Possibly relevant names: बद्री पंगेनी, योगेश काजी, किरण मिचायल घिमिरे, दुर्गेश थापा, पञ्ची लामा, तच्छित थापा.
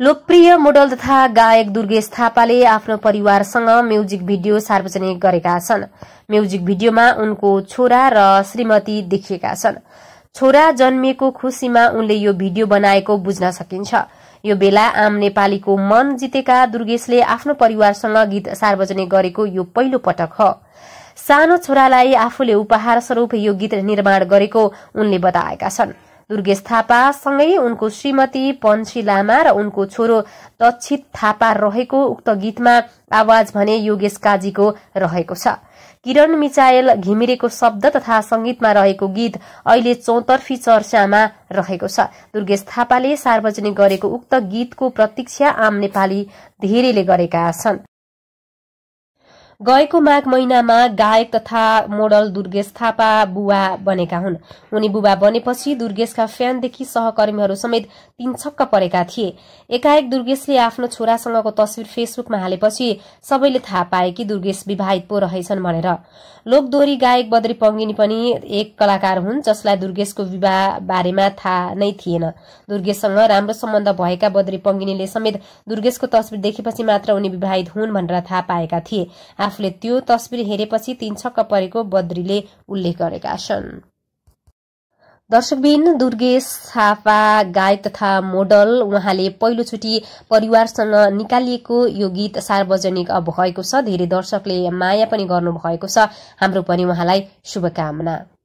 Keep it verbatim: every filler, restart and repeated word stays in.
लोकप्रिय मोडल तथा गायक दुर्गेश थापाले आफ्नो परिवारसँग म्युजिक भिडियो सार्वजनिक गरेका छन्। म्युजिक भिडियोमा उनको छोरा र श्रीमती देखिएका छन्। छोरा जन्मिएको खुशीमा उनले यो भिडियो बनाएको बुझ्न सकिन्छ। यो बेला आम नेपालीको मन जितेका दुर्गेशले आफ्नो परिवारसँग गीत सार्वजनिक गरेको यो पहिलो पटक हो। सानो छोरालाई आफूले उपहार स्वरूप यो गीत निर्माण गरेको उनले बताएका छन्। दुर्गेश थापा सँगै उनको श्रीमती पञ्ची लामा र उनको छोरो तच्छित थापा रहेको उक्त गीतमा आवाज भने योगेश काजीको रहेको छ। किरण मिचायल घिमिरेको शब्द तथा संगीतमा रहेको गीत अहिले चौतर्फी चर्चामा रहेको छ। दुर्गेश थापाले सार्वजनिक गरेको उक्त गीतको प्रतीक्षा आम नेपाली धेरैले गरेका छन्। गएको माघ महिनामा गायक तथा मोडल दुर्गेश थापा बुवा बनेका हुन्। उनी बुवा बनेपछि दुर्गेशका फ्यानदेखि सहकर्मीहरू समेत तीन छक्क परेका थिए। एकाएक दुर्गेशले आफ्नो छोरासँगको तस्विर फेसबुकमा हालेपछि सबैले थाहा पाए कि दुर्गेश विवाहित पो रहेछन् भनेर। लोकदोरी गायक बद्री पंगेनी पनि एक कलाकार हुन् जसलाई दुर्गेशको विवाह बारेमा थाहा नै थिएन। दुर्गेशसँग राम्रो सम्बन्ध भएका बद्री पंगेनीले समेत दुर्गेशको तस्विर देखेपछि मात्र उनी विवाहित हुन् भनेर थाहा पाएका थिए। आफूले त्यो तस्बिर हेरेपछि तीन छक्क परेको बद्रीले उल्लेख गरेका छन्। दर्शकबिन, दुर्गेश थापा गायक तथा मोडल, उहाँले पहिलोचोटि परिवारसँग निकालिएको यो गीत सार्वजनिक भएको छ। धेरै दर्शकले माया पनि गर्नुभएको छ। हाम्रो पनि उहाँलाई शुभकामना।